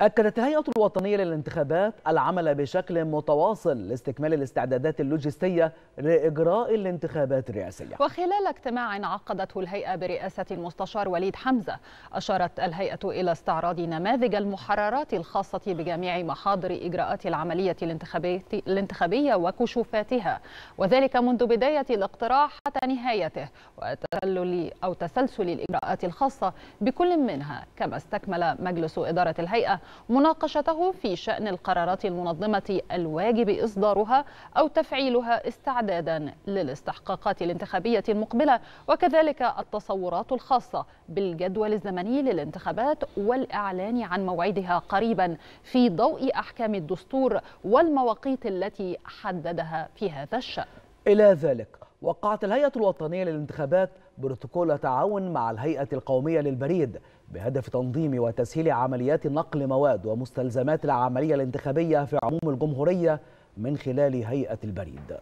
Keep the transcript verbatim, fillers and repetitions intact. أكدت الهيئة الوطنية للانتخابات العمل بشكل متواصل لاستكمال الاستعدادات اللوجستية لإجراء الانتخابات الرئاسية. وخلال اجتماع عقدته الهيئة برئاسة المستشار وليد حمزة، أشارت الهيئة إلى استعراض نماذج المحررات الخاصة بجميع محاضر إجراءات العملية الانتخابية وكشوفاتها، وذلك منذ بداية الاقتراح حتى نهايته، وتسلل أو تسلسل الإجراءات الخاصة بكل منها. كما استكمل مجلس إدارة الهيئة مناقشته في شأن القرارات المنظمة الواجب إصدارها أو تفعيلها استعدادا للاستحقاقات الانتخابية المقبلة، وكذلك التصورات الخاصة بالجدول الزمني للانتخابات والإعلان عن موعدها قريبا في ضوء أحكام الدستور والمواقيت التي حددها في هذا الشأن. إلى ذلك وقعت الهيئة الوطنية للانتخابات بروتوكول تعاون مع الهيئة القومية للبريد بهدف تنظيم وتسهيل عمليات نقل مواد ومستلزمات العملية الانتخابية في عموم الجمهورية من خلال هيئة البريد.